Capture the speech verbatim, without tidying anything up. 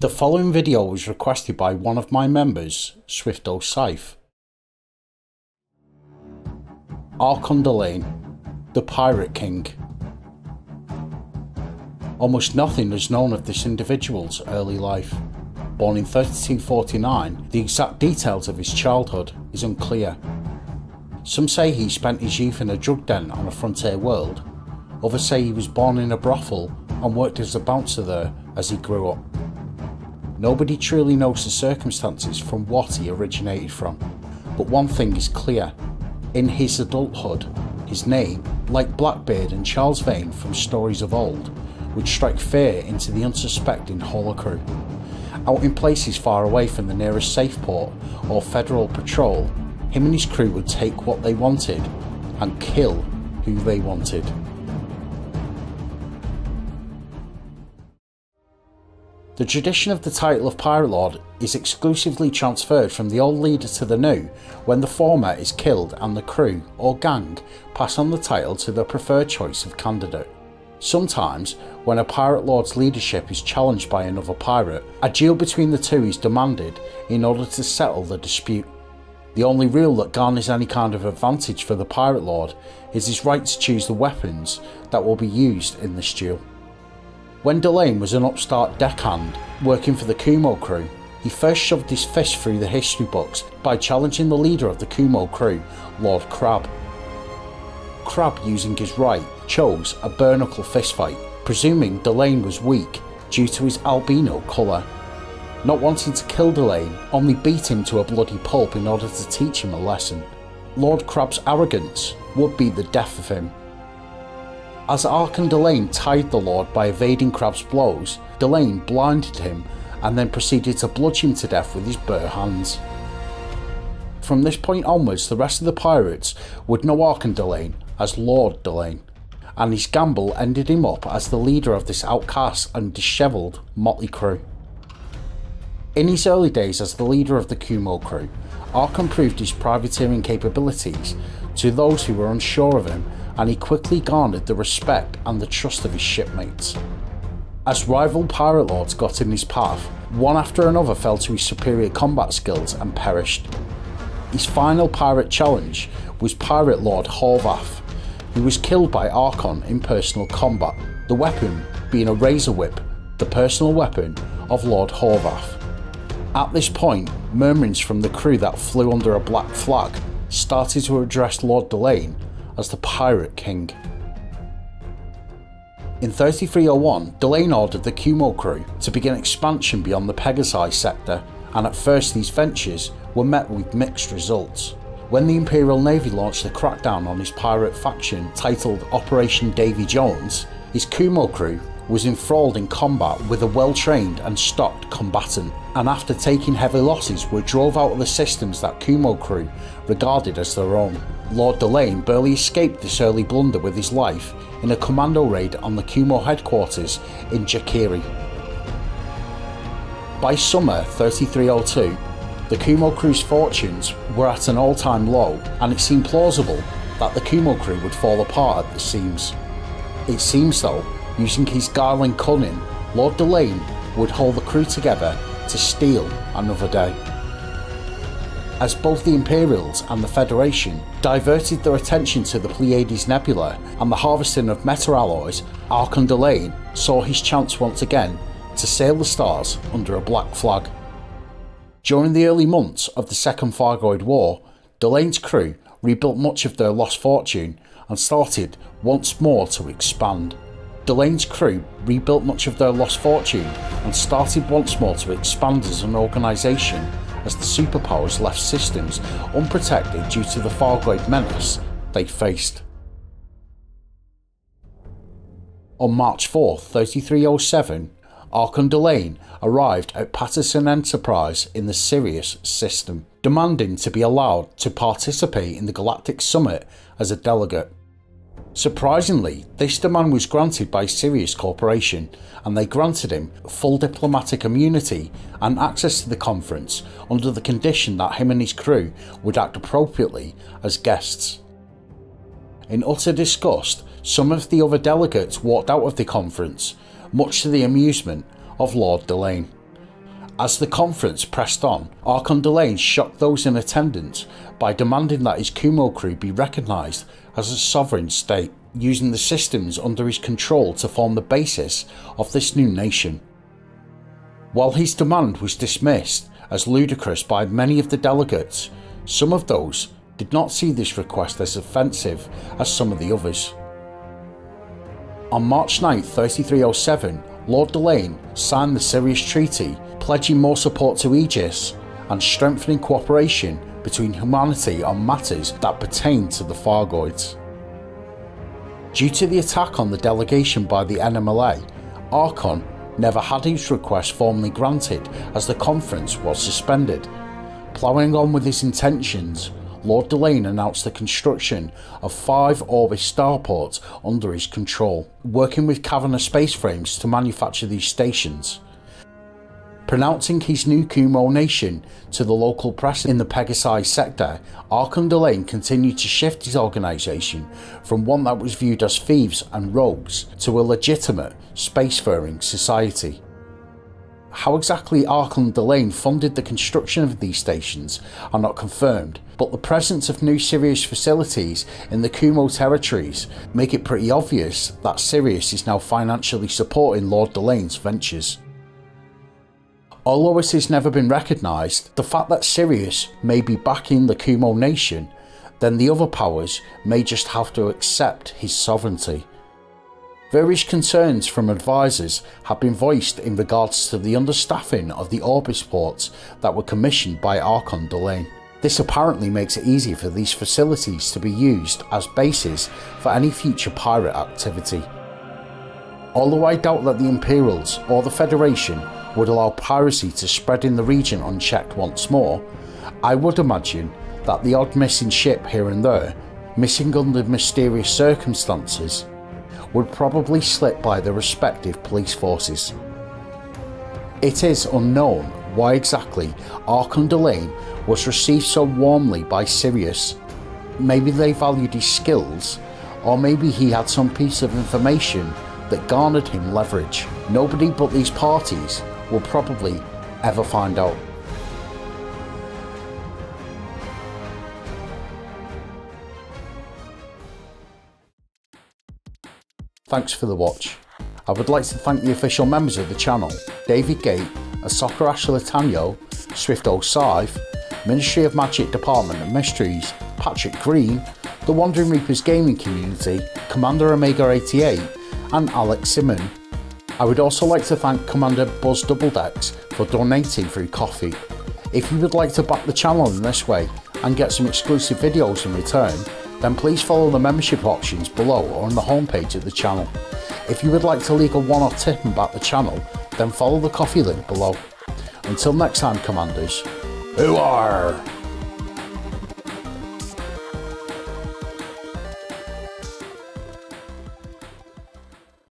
The following video was requested by one of my members, Swifto_Scythe. Archon Delaine, the Pirate King. Almost nothing is known of this individual's early life. Born in thirteen forty-nine, the exact details of his childhood is unclear. Some say he spent his youth in a drug den on a frontier world, others say he was born in a brothel and worked as a bouncer there as he grew up. Nobody truly knows the circumstances from what he originated from, but one thing is clear. In his adulthood, his name, like Blackbeard and Charles Vane from stories of old, would strike fear into the unsuspecting holocrew. Out in places far away from the nearest safe port or federal patrol, him and his crew would take what they wanted and kill who they wanted. The tradition of the title of Pirate Lord is exclusively transferred from the old leader to the new when the former is killed and the crew, or gang, pass on the title to their preferred choice of candidate. Sometimes, when a Pirate Lord's leadership is challenged by another pirate, a duel between the two is demanded in order to settle the dispute. The only rule that garners any kind of advantage for the Pirate Lord is his right to choose the weapons that will be used in this duel. When Delaine was an upstart deckhand working for the Kumo Crew, he first shoved his fist through the history books by challenging the leader of the Kumo Crew, Lord Crabbe. Crabbe, using his right, chose a bare-knuckle fistfight, presuming Delaine was weak due to his albino colour. Not wanting to kill Delaine, only beat him to a bloody pulp in order to teach him a lesson. Lord Crabbe's arrogance would be the death of him. As Archon Delaine tied the Lord by evading Crabbe's blows, Delaine blinded him and then proceeded to bludge him to death with his bare hands. From this point onwards, the rest of the pirates would know Archon Delaine as Lord Delaine, and his gamble ended him up as the leader of this outcast and dishevelled motley crew. In his early days as the leader of the Kumo Crew, Archon proved his privateering capabilities to those who were unsure of him, and he quickly garnered the respect and the trust of his shipmates. As rival pirate lords got in his path, one after another fell to his superior combat skills and perished. His final pirate challenge was Pirate Lord Horvath, who was killed by Archon in personal combat, the weapon being a razor whip, the personal weapon of Lord Horvath. At this point, murmurings from the crew that flew under a black flag started to address Lord Delaine as the Pirate King. In thirty-three oh one, Delaine ordered the Kumo Crew to begin expansion beyond the Pegasi sector, and at first these ventures were met with mixed results. When the Imperial Navy launched a crackdown on his pirate faction titled Operation Davy Jones, his Kumo Crew was enthralled in combat with a well-trained and stocked combatant, and after taking heavy losses were drove out of the systems that Kumo Crew regarded as their own. Lord Delaine barely escaped this early blunder with his life in a commando raid on the Kumo headquarters in Jakiri. By summer thirty-three oh two, the Kumo Crew's fortunes were at an all-time low, and it seemed plausible that the Kumo Crew would fall apart at the seams. It seems though, using his darling cunning, Lord Delaine would hold the crew together to steal another day. As both the Imperials and the Federation diverted their attention to the Pleiades Nebula and the harvesting of metalloys, Archon Delaine saw his chance once again to sail the stars under a black flag. During the early months of the Second Thargoid War, Delaine's crew rebuilt much of their lost fortune and started once more to expand. Delaine's crew rebuilt much of their lost fortune and started once more to expand as an organisation as the superpowers left systems unprotected due to the Thargoid menace they faced. On March fourth, thirty-three oh seven, Archon Delaine arrived at Patterson Enterprise in the Sirius system, demanding to be allowed to participate in the Galactic Summit as a delegate. Surprisingly, this demand was granted by Sirius Corporation, and they granted him full diplomatic immunity and access to the conference under the condition that him and his crew would act appropriately as guests. In utter disgust, some of the other delegates walked out of the conference, much to the amusement of Lord Delaine, As the conference pressed on, Archon Delaine shocked those in attendance by demanding that his Kumo crew be recognised as a sovereign state, using the systems under his control to form the basis of this new nation. While his demand was dismissed as ludicrous by many of the delegates, some of those did not see this request as offensive as some of the others. On March ninth, thirty-three oh seven, Lord Delaine signed the Sirius Treaty, pledging more support to Aegis and strengthening cooperation between humanity on matters that pertain to the Thargoids. Due to the attack on the delegation by the N M L A, Archon never had his request formally granted as the conference was suspended. Ploughing on with his intentions, Lord Delaine announced the construction of five Orbis starports under his control, working with Kavanagh Spaceframes to manufacture these stations. Pronouncing his new Kumo nation to the local press in the Pegasi sector, Archon Delaine continued to shift his organisation from one that was viewed as thieves and rogues to a legitimate, spacefaring society. How exactly Archon Delaine funded the construction of these stations are not confirmed, but the presence of new Sirius facilities in the Kumo territories make it pretty obvious that Sirius is now financially supporting Lord Delaine's ventures. Although it has never been recognised, the fact that Sirius may be backing the Kumo nation, then the other powers may just have to accept his sovereignty. Various concerns from advisors have been voiced in regards to the understaffing of the Orbis ports that were commissioned by Archon Delaine. This apparently makes it easy for these facilities to be used as bases for any future pirate activity. Although I doubt that the Imperials or the Federation would allow piracy to spread in the region unchecked once more, I would imagine that the odd missing ship here and there, missing under mysterious circumstances, would probably slip by the respective police forces. It is unknown why exactly Archon Delaine was received so warmly by Sirius. Maybe they valued his skills, or maybe he had some piece of information that garnered him leverage. Nobody but these parties will probably ever find out. Thanks for the watch. I would like to thank the official members of the channel, David Gate, Ahsoka Ashla Tano, Swifto_Scythe, Ministry of Magic Department and Mysteries, Patrick Green, The Wandering Reapers Gaming Community, Commander Omega eighty-eight, and Alex Simmons. I would also like to thank Commander Buzz Doubledex for donating through Ko-fi. If you would like to back the channel in this way and get some exclusive videos in return, then please follow the membership options below or on the homepage of the channel. If you would like to leave a one-off tip and back the channel, then follow the Ko-fi link below. Until next time, Commanders, who are?